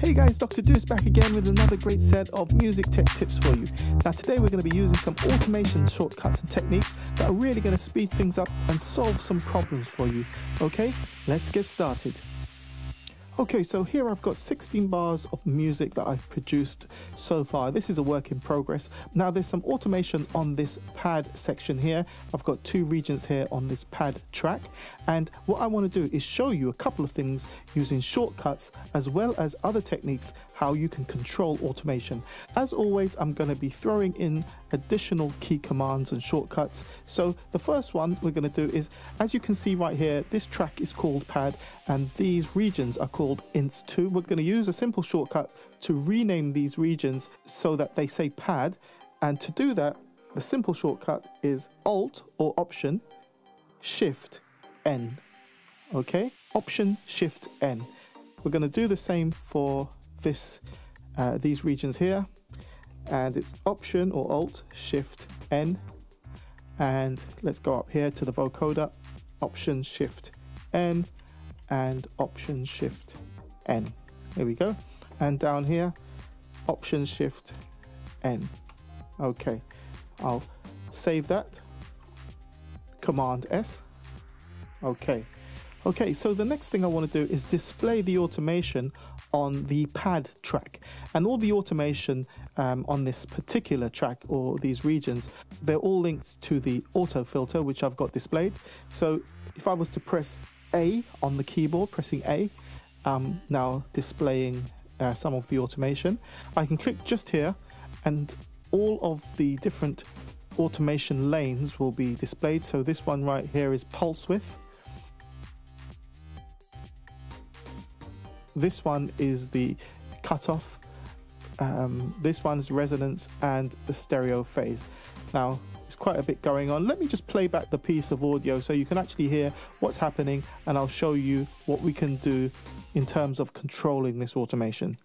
Hey guys, Dr. Deuce back again with another great set of music tech tips for you. Now today we're going to be using some automation shortcuts and techniques that are really going to speed things up and solve some problems for you. Okay, let's get started. Okay, so here I've got 16 bars of music that I've produced so far. This is a work in progress. Now there's some automation on this pad section here. I've got two regions here on this pad track. And what I want to do is show you a couple of things using shortcuts as well as other techniques, how you can control automation. As always, I'm going to be throwing in additional key commands and shortcuts. So the first one we're going to do is, as you can see right here, this track is called pad and these regions are called ints2. We're going to use a simple shortcut to rename these regions so that they say pad, and to do that the simple shortcut is alt or option shift n. Okay, option shift n. We're going to do the same for this these regions here, and it's option or alt shift n, and let's go up here to the vocoder, option shift n and option shift n. There we go. And down here, option shift n. Okay, I'll save that, command s. Okay, so the next thing I want to do is display the automation on the pad track, and all the automation on this particular track or these regions, they're all linked to the auto filter which I've got displayed. So if I was to press A on the keyboard, pressing A, now displaying some of the automation. I can click just here and all of the different automation lanes will be displayed. So this one right here is pulse width. This one is the cutoff. This one's resonance and the stereo phase. Now, it's quite a bit going on. Let me just play back the piece of audio so you can actually hear what's happening, and I'll show you what we can do in terms of controlling this automation.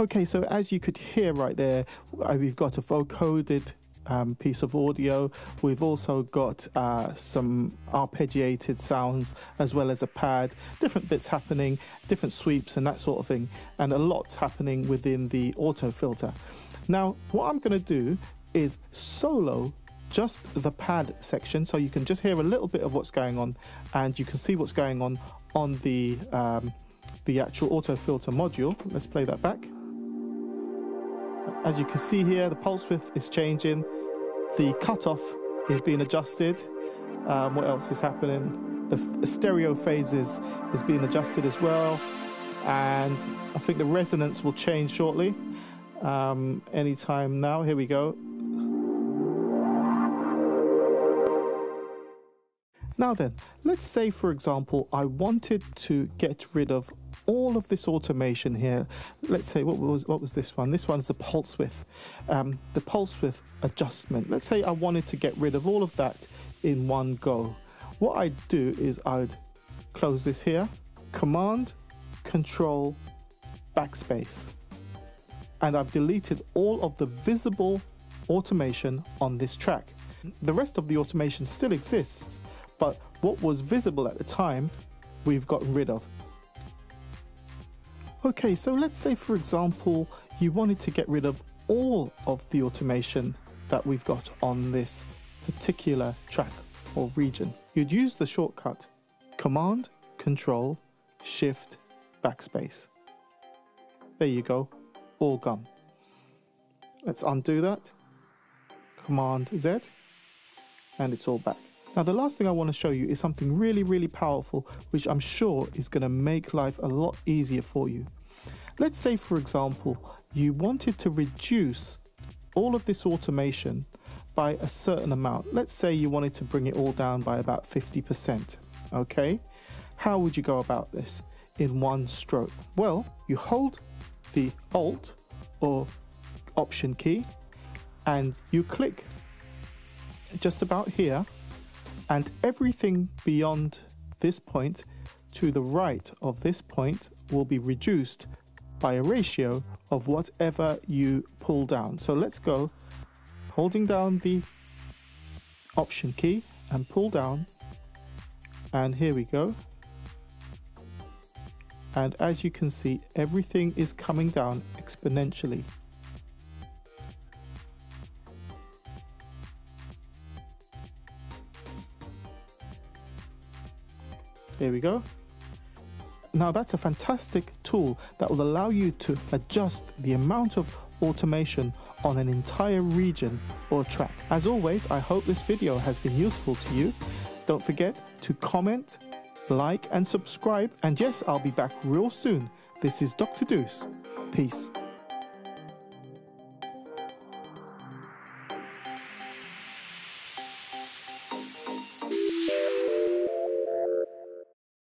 Okay, so as you could hear right there, we've got a vocoded piece of audio. We've also got some arpeggiated sounds as well as a pad, different bits happening, different sweeps and that sort of thing, and a lot happening within the auto filter. Now what I'm going to do is solo just the pad section so you can just hear a little bit of what's going on, and you can see what's going on the actual auto filter module. Let's play that back. As you can see here, the pulse width is changing, the cutoff is being adjusted. What else is happening? The stereo phase is being adjusted as well, and I think the resonance will change shortly. Anytime now. Here we go. Now then, let's say for example I wanted to get rid of all of this automation here. Let's say what was this one? This one's the pulse width adjustment. Let's say I wanted to get rid of all of that in one go. What I'd do is I'd close this here, Command, Control, Backspace, and I've deleted all of the visible automation on this track. The rest of the automation still exists, but what was visible at the time, we've gotten rid of. Okay, so let's say for example, you wanted to get rid of all of the automation that we've got on this particular track or region. You'd use the shortcut Command, Control, Shift, Backspace. There you go, all gone. Let's undo that, Command Z, and it's all back. Now the last thing I want to show you is something really, really powerful, which I'm sure is going to make life a lot easier for you. Let's say for example, you wanted to reduce all of this automation by a certain amount. Let's say you wanted to bring it all down by about 50%, okay? How would you go about this in one stroke? Well, you hold the Alt or Option key and you click just about here, and everything beyond this point to the right of this point will be reduced by a ratio of whatever you pull down. So let's go, holding down the Option key and pull down, and here we go. And as you can see, everything is coming down exponentially. There we go. Now that's a fantastic tool that will allow you to adjust the amount of automation on an entire region or track. As always, I hope this video has been useful to you. Don't forget to comment, like and subscribe. And yes, I'll be back real soon. This is Dr. Deuce. Peace.